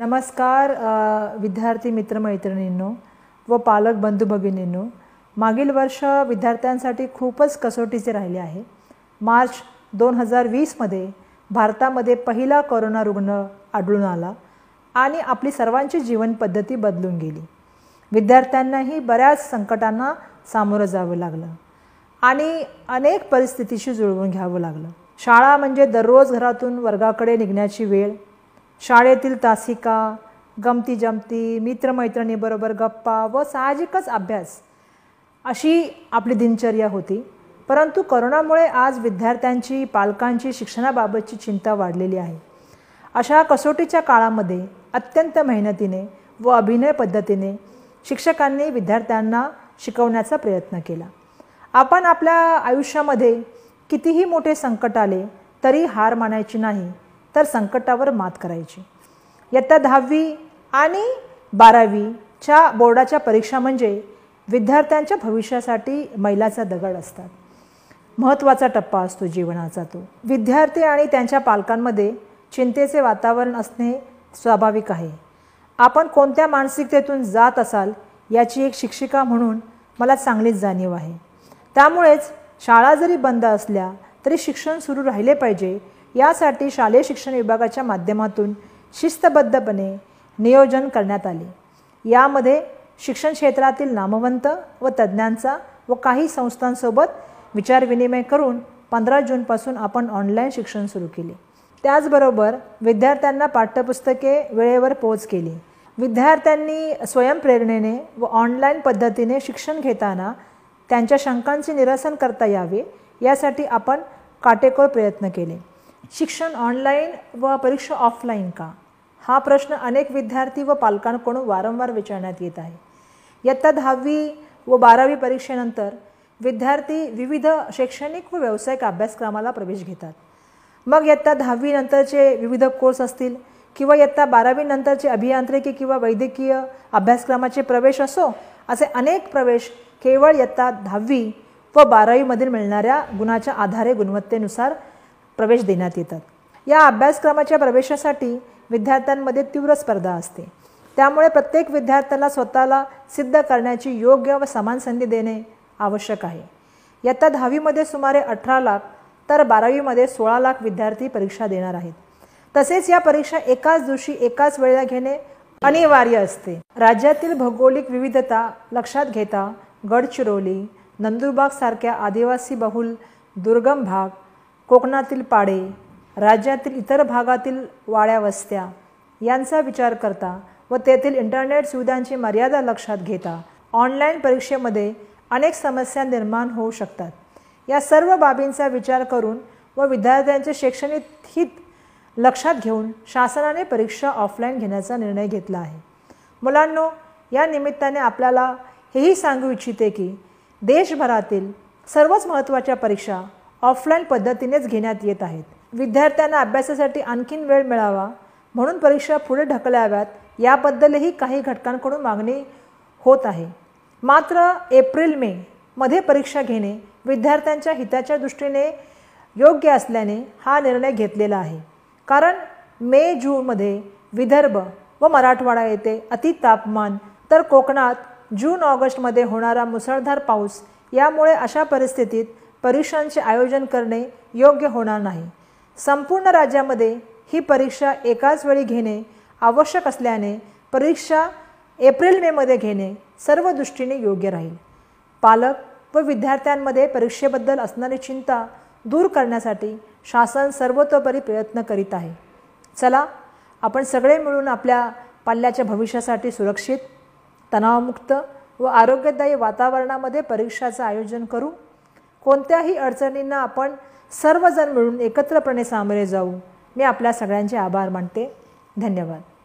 नमस्कार विद्यार्थी मित्रमैत्रिणींनो व पालक बंधू भगिनींनो, मागील वर्ष विद्यार्थ्यांसाठी खूपच कसोटीचे राहिले आहे। मार्च 2020 मध्ये भारतामध्ये पहिला कोरोना रुग्ण आढळून आला आणि आपली सर्वांची जीवन पद्धती बदलून गेली। विद्यार्थ्यांनाही बऱ्याच संकटांना सामोरं जावं लागलं आणि अनेक परिस्थितीशी जुळवून घ्यावं लागलं। शाळा म्हणजे दररोज घरातून वर्गाकडे निघण्याची वेळ, शाळेतील तासिका, गमती जमती, मित्रमैत्रिणीबरोबर गप्पा व साहजिकच अभ्यास अशी आपली दिनचर्या होती। परंतु कोरोनामुळे आज विद्यार्थ्यांची, पालकांची शिक्षणाबाबतची चिंता वाढलेली आहे। अशा कसोटीच्या काळामध्ये अत्यंत मेहनतीने व अभिनय पद्धतीने शिक्षकांनी विद्यार्थ्यांना शिकवण्याचा प्रयत्न केला। आपण आपल्या आयुष्यामध्ये कितीही मोठे संकट आले तरी हार मानायची नाही, तर संकटावर मात करायची। इयत्ता 10वी आणि 12वीच्या बोर्डाच्या परीक्षा म्हणजे विद्यार्थ्यांच्या भविष्यासाठी मैलाचा दगड असतात। महत्त्वाचा टप्पा असतो जीवनाचा तो। विद्यार्थी आणि त्यांच्या पालकांमध्ये चिंतेचे वातावरण असणे स्वाभाविक आहे। आपण कोणत्या मानसिकतेतून जात असाल याची एक शिक्षिका म्हणून मला चांगलीच जाणीव आहे। त्यामुळेच शाळा जरी बंद असल्या तरी शिक्षण सुरू राहिले पाहिजे यासाठी शालेय शिक्षण विभागाच्या माध्यमातून शिस्तबद्धपणे नियोजन करण्यात आले। यामध्ये शिक्षण क्षेत्रातील नामवंत व तज्ज्ञांचा व काही संस्थांसोबत विचारविनिमय करून 15 जूनपासून आपण ऑनलाईन शिक्षण सुरू केले। त्याचबरोबर विद्यार्थ्यांना पाठ्यपुस्तके वेळेवर पोहोच केली। विद्यार्थ्यांनी स्वयंप्रेरणेने व ऑनलाईन पद्धतीने शिक्षण घेताना त्यांच्या शंकांचे निरसन करता यावे यासाठी आपण काटेकोर प्रयत्न केले। शिक्षण ऑनलाईन व परीक्षा ऑफलाईन का, हा प्रश्न अनेक विद्यार्थी व पालकांकडून वारंवार विचारण्यात येत आहे। इयत्ता 10वी व 12वी परीक्षेनंतर विद्यार्थी विविध शैक्षणिक व व्यावसायिक अभ्यासक्रमाला प्रवेश घेतात। मग इयत्ता 10वीनंतरचे विविध कोर्स असतील किंवा इयत्ता 12वीनंतरचे अभियांत्रिकी किंवा वैद्यकीय अभ्यासक्रमाचे प्रवेश असो, असे अनेक प्रवेश केवळ इयत्ता 10वी व 12वीमधील मिळणाऱ्या गुणाच्या आधारे गुणवत्तेनुसार प्रवेश देण्यात येतात। या अभ्यासक्रमाच्या प्रवेशासाठी विद्यार्थ्यांमध्ये तीव्र स्पर्धा असते। त्यामुळे प्रत्येक विद्यार्थ्याला स्वतःला सिद्ध करण्याची योग्य व समान संधी देणे आवश्यक आहे। इयत्ता 10वीमध्ये सुमारे 18 लाख तर 12वीमध्ये 16 लाख विद्यार्थी परीक्षा देणार आहेत। तसेच या परीक्षा एकाच दिवशी एकाच वेळेला घेणे अनिवार्य असते। राज्यातील भौगोलिक विविधता लक्षात घेता गडचिरोली, नंदुरबारसारख्या आदिवासी बहुल दुर्गम भाग, कोकणातील पाडे, राज्यातील इतर भागातील वाड्या वस्त्या यांचा विचार करता व तेथील इंटरनेट सुविधांची मर्यादा लक्षात घेता ऑनलाईन परीक्षेमध्ये अनेक समस्या निर्माण होऊ शकतात। या सर्व बाबींचा विचार करून व विद्यार्थ्यांचे शैक्षणिक हित लक्षात घेऊन शासनाने परीक्षा ऑफलाईन घेण्याचा निर्णय घेतला आहे। मुलांनो, या निमित्ताने आपल्याला हेही सांगू इच्छिते की देशभरातील सर्वच महत्त्वाच्या परीक्षा ऑफलाईन पद्धतीनेच घेण्यात येत आहेत। विद्यार्थ्यांना अभ्यासासाठी आणखीन वेळ मिळावा म्हणून परीक्षा पुढे ढकलाव्यात याबद्दलही काही घटकांकडून मागणी होत आहे। मात्र एप्रिल-मे मध्ये परीक्षा घेणे विद्यार्थ्यांच्या हिताच्या दृष्टीने योग्य असल्याने हा निर्णय घेतलेला आहे। कारण मे-जूनमध्ये विदर्भ व मराठवाडा येथे अति तापमान, तर कोकणात जून-ऑगस्टमध्ये होणारा मुसळधार पाऊस, यामुळे अशा परिस्थितीत परीक्षांचे आयोजन करणे योग्य होणार नाही। संपूर्ण राज्यामध्ये ही परीक्षा एकाच वेळी घेणे आवश्यक असल्याने परीक्षा एप्रिल-मे मध्ये घेणे सर्व दृष्टीने योग्य राहील। पालक व विद्यार्थ्यांमध्ये परीक्षेबद्दल असणारी चिंता दूर करण्यासाठी शासन सर्वतोपरी प्रयत्न करीत आहे। चला आपण सगळे मिळून आपल्या पाल्याच्या भविष्यासाठी सुरक्षित, तणावमुक्त व आरोग्यदायी वातावरणामध्ये परीक्षाचं आयोजन करू। कोणत्याही अडचणींना आपण सर्वजण मिळून एकत्रपणे सामोरे जाऊ। मी आपल्या सगळ्यांचे आभार मानते। धन्यवाद।